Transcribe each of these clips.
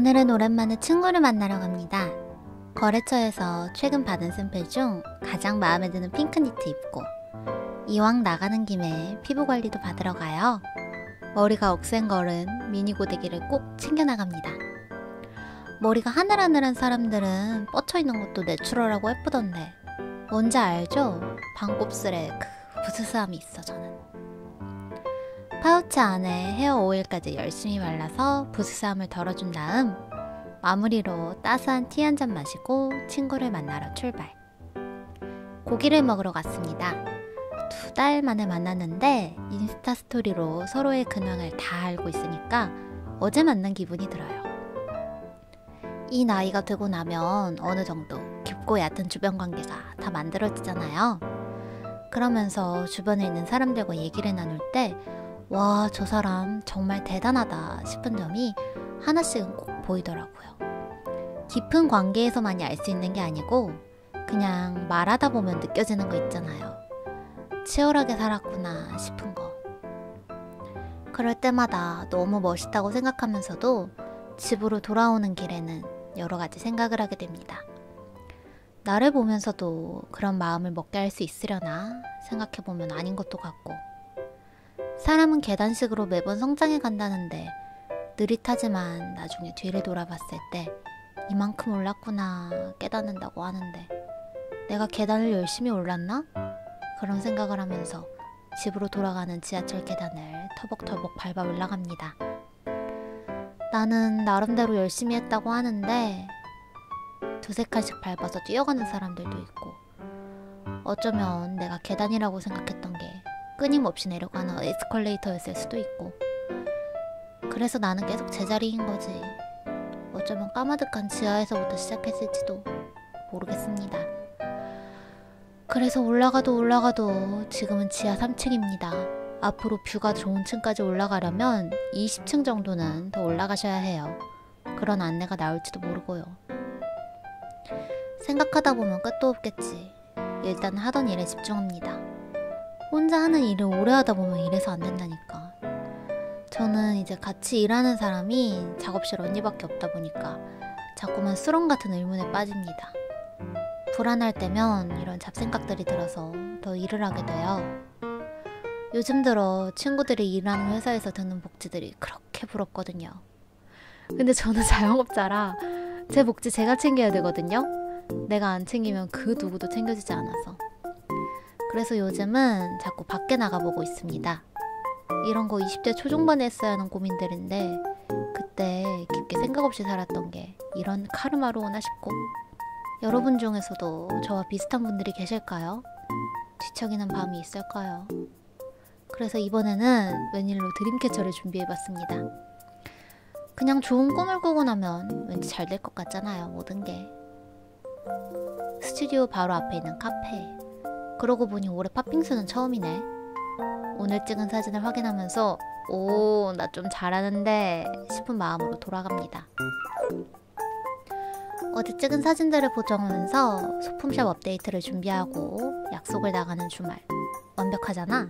오늘은 오랜만에 친구를 만나러 갑니다. 거래처에서 최근 받은 샘플 중 가장 마음에 드는 핑크니트 입고 이왕 나가는 김에 피부관리도 받으러 가요. 머리가 억센 걸은 미니 고데기를 꼭 챙겨나갑니다. 머리가 하늘하늘한 사람들은 뻗쳐있는 것도 내추럴하고 예쁘던데 뭔지 알죠? 반곱슬에 그 부스스함이 있어 저는. 파우치 안에 헤어 오일까지 열심히 발라서 부스스함을 덜어준 다음 마무리로 따스한 티 한 잔 마시고 친구를 만나러 출발. 고기를 먹으러 갔습니다. 2달 만에 만났는데 인스타 스토리로 서로의 근황을 다 알고 있으니까 어제 만난 기분이 들어요. 이 나이가 되고 나면 어느 정도 깊고 얕은 주변관계가 다 만들어지잖아요. 그러면서 주변에 있는 사람들과 얘기를 나눌 때 와, 저 사람 정말 대단하다 싶은 점이 하나씩은 꼭 보이더라고요. 깊은 관계에서만이 알 수 있는 게 아니고 그냥 말하다 보면 느껴지는 거 있잖아요. 치열하게 살았구나 싶은 거. 그럴 때마다 너무 멋있다고 생각하면서도 집으로 돌아오는 길에는 여러 가지 생각을 하게 됩니다. 나를 보면서도 그런 마음을 먹게 할 수 있으려나 생각해보면 아닌 것도 같고, 사람은 계단식으로 매번 성장해 간다는데 느릿하지만 나중에 뒤를 돌아봤을 때 이만큼 올랐구나 깨닫는다고 하는데 내가 계단을 열심히 올랐나? 그런 생각을 하면서 집으로 돌아가는 지하철 계단을 터벅터벅 밟아 올라갑니다. 나는 나름대로 열심히 했다고 하는데 두세 칸씩 밟아서 뛰어가는 사람들도 있고, 어쩌면 내가 계단이라고 생각했던 게 끊임없이 내려가는 에스컬레이터였을 수도 있고, 그래서 나는 계속 제자리인 거지. 어쩌면 까마득한 지하에서부터 시작했을지도 모르겠습니다. 그래서 올라가도 지금은 지하 3층입니다. 앞으로 뷰가 좋은 층까지 올라가려면 20층 정도는 더 올라가셔야 해요. 그런 안내가 나올지도 모르고요. 생각하다 보면 끝도 없겠지. 일단 하던 일에 집중합니다. 혼자 하는 일을 오래 하다 보면 이래서 안 된다니까. 저는 이제 같이 일하는 사람이 작업실 언니밖에 없다 보니까 자꾸만 수렁 같은 의문에 빠집니다. 불안할 때면 이런 잡생각들이 들어서 더 일을 하게 돼요. 요즘 들어 친구들이 일하는 회사에서 듣는 복지들이 그렇게 부럽거든요. 근데 저는 자영업자라 제 복지 제가 챙겨야 되거든요. 내가 안 챙기면 그 누구도 챙겨주지 않아서. 그래서 요즘은 자꾸 밖에 나가보고 있습니다. 이런 거 20대 초중반에 했어야 하는 고민들인데 그때 깊게 생각 없이 살았던 게 이런 카르마로 오나 싶고, 여러분 중에서도 저와 비슷한 분들이 계실까요? 뒤척이는 밤이 있을까요? 그래서 이번에는 웬일로 드림캐쳐를 준비해봤습니다. 그냥 좋은 꿈을 꾸고 나면 왠지 잘 될 것 같잖아요, 모든 게. 스튜디오 바로 앞에 있는 카페. 그러고 보니 올해 팥빙수는 처음이네. 오늘 찍은 사진을 확인하면서 오, 나 좀 잘하는데 싶은 마음으로 돌아갑니다. 어제 찍은 사진들을 보정하면서 소품샵 업데이트를 준비하고 약속을 나가는 주말. 완벽하잖아?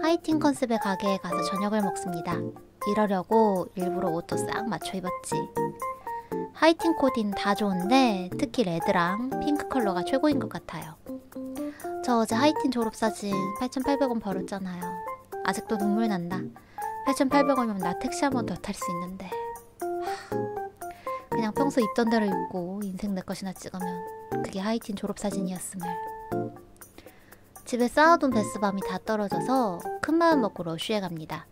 하이틴 컨셉의 가게에 가서 저녁을 먹습니다. 이러려고 일부러 옷도 싹 맞춰 입었지. 하이틴 코디는 다 좋은데 특히 레드랑 핑크 컬러가 최고인 것 같아요. 저 어제 하이틴 졸업사진 8,800원 벌었잖아요. 아직도 눈물 난다. 8,800원이면 나 택시 한 번 더 탈 수 있는데. 그냥 평소 입던 대로 입고 인생 내 것이나 찍으면 그게 하이틴 졸업사진이었음을. 집에 쌓아둔 베스밤이 다 떨어져서 큰 마음 먹고 러쉬에 갑니다.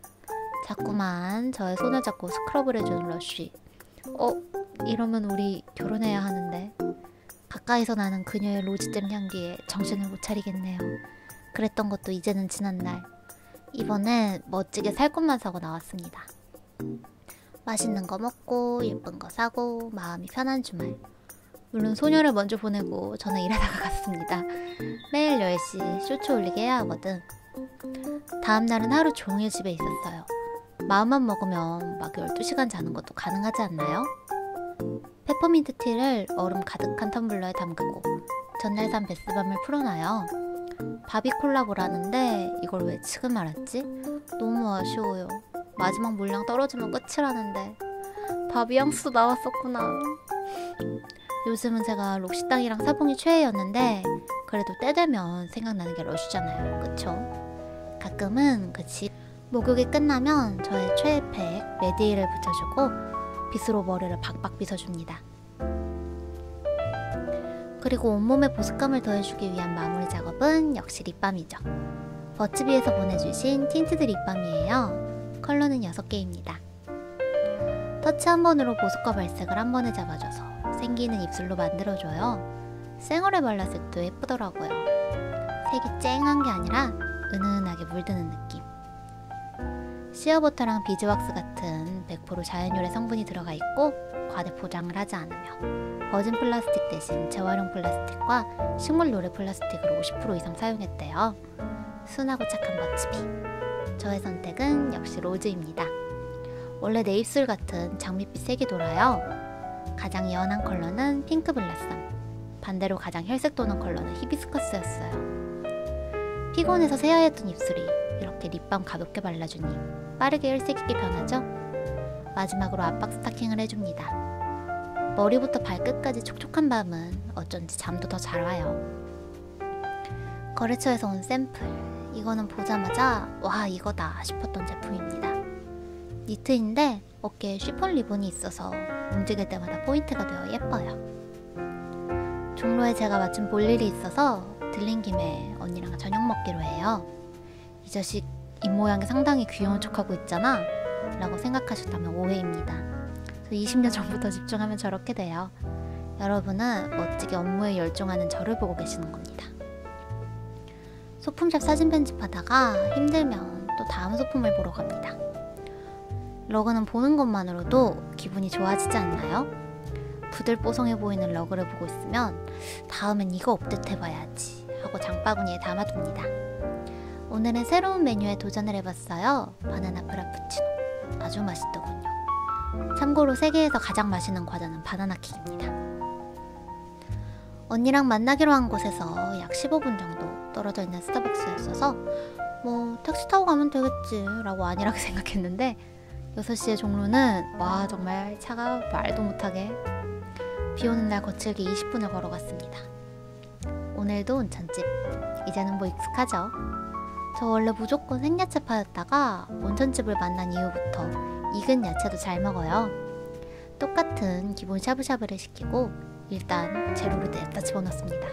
자꾸만 저의 손을 잡고 스크럽을 해주는 러쉬. 이러면 우리 결혼해야 하는데. 가까이서 나는 그녀의 로즈잼 향기에 정신을 못 차리겠네요. 그랬던 것도 이제는 지난 날. 이번엔 멋지게 살 것만 사고 나왔습니다. 맛있는 거 먹고 예쁜 거 사고 마음이 편한 주말. 물론 소녀를 먼저 보내고 저는 일하다가 갔습니다. 매일 10시 쇼츠 올리게 해야 하거든. 다음날은 하루 종일 집에 있었어요. 마음만 먹으면 막 12시간 자는 것도 가능하지 않나요? 페퍼민트 티를 얼음 가득한 텀블러에 담그고 전날 산 베스밤을 풀어놔요. 바비 콜라보라는데 이걸 왜 지금 알았지? 너무 아쉬워요. 마지막 물량 떨어지면 끝이라는데. 바비 향수 나왔었구나. 요즘은 제가 록시땅이랑 사봉이 최애였는데 그래도 때되면 생각나는 게 러쉬잖아요. 그쵸? 가끔은 그치. 목욕이 끝나면 저의 최애팩 메디를 붙여주고 빗으로 머리를 박박 빗어줍니다. 그리고 온몸에 보습감을 더해주기 위한 마무리 작업은 역시 립밤이죠. 버츠비에서 보내주신 틴트드 립밤이에요. 컬러는 6개입니다. 터치 한 번으로 보습과 발색을 한 번에 잡아줘서 생기는 입술로 만들어줘요. 쌩얼에 발랐을 때 예쁘더라고요. 색이 쨍한 게 아니라 은은하게 물드는 느낌. 시어버터랑 비즈왁스 같은 100% 자연유래 성분이 들어가 있고 과대 포장을 하지 않으며 버진 플라스틱 대신 재활용 플라스틱과 식물 유래 플라스틱으로 50% 이상 사용했대요. 순하고 착한 버츠비. 저의 선택은 역시 로즈입니다. 원래 내 입술 같은 장밋빛 색이 돌아요. 가장 연한 컬러는 핑크 블라썸, 반대로 가장 혈색 도는 컬러는 히비스커스였어요. 피곤해서 새하얗던 입술이 이렇게 립밤 가볍게 발라주니 빠르게 혈색 있게 변하죠? 마지막으로 압박 스타킹을 해줍니다. 머리부터 발끝까지 촉촉한 밤은 어쩐지 잠도 더 잘 와요. 거래처에서 온 샘플, 이거는 보자마자 와 이거다 싶었던 제품입니다. 니트인데 어깨에 쉬폰 리본이 있어서 움직일 때마다 포인트가 되어 예뻐요. 종로에 제가 마침 볼 일이 있어서 들린 김에 언니랑 저녁 먹기로 해요. 이 자식 입모양이 상당히 귀여운 척하고 있잖아 라고 생각하셨다면 오해입니다. 저 20년 전부터 집중하면 저렇게 돼요. 여러분은 멋지게 업무에 열중하는 저를 보고 계시는 겁니다. 소품샵 사진 편집하다가 힘들면 또 다음 소품을 보러 갑니다. 러그는 보는 것만으로도 기분이 좋아지지 않나요? 부들뽀송해 보이는 러그를 보고 있으면 다음엔 이거 업데이트해봐야지 하고 장바구니에 담아둡니다. 오늘은 새로운 메뉴에 도전을 해봤어요. 바나나 프라푸치노. 아주 맛있더군요. 참고로 세계에서 가장 맛있는 과자는 바나나킥입니다. 언니랑 만나기로 한 곳에서 약 15분 정도 떨어져 있는 스타벅스였어서 뭐 택시 타고 가면 되겠지 라고 안일하게 생각했는데 6시에 종로는 와 정말 차가 말도 못하게 비오는 날 거칠게 20분을 걸어갔습니다. 오늘도 온천집. 이제는 뭐 익숙하죠. 저 원래 무조건 생야채파였다가 온천집을 만난 이후부터 익은 야채도 잘 먹어요. 똑같은 기본 샤브샤브를 시키고 일단 재료를 냅다 집어넣습니다.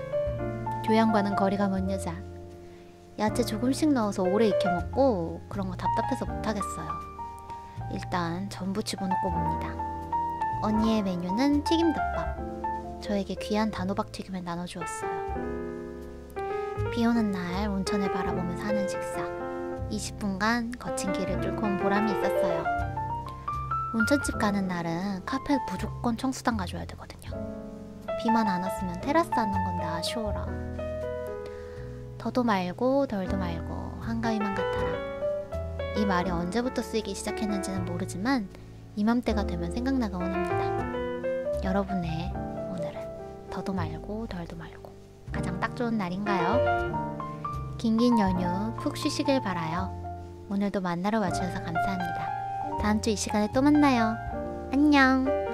교양과는 거리가 먼 여자. 야채 조금씩 넣어서 오래 익혀먹고 그런 거 답답해서 못하겠어요. 일단 전부 집어넣고 봅니다. 언니의 메뉴는 튀김덮밥. 저에게 귀한 단호박 튀김을 나눠주었어요. 비오는 날 온천을 바라보면서 하는 식사. 20분간 거친 길을 뚫고 온 보람이 있었어요. 온천집 가는 날은 카페 무조건 청수단 가줘야 되거든요. 비만 안 왔으면 테라스 앉는 건데 아쉬워라. 더도 말고 덜도 말고 한가위만 같아라. 이 말이 언제부터 쓰이기 시작했는지는 모르지만 이맘때가 되면 생각나곤 합니다. 여러분의 오늘은 더도 말고 덜도 말고 가장 딱 좋은 날인가요? 긴긴 연휴 푹 쉬시길 바라요. 오늘도 만나러 와주셔서 감사합니다. 다음주 이 시간에 또 만나요. 안녕.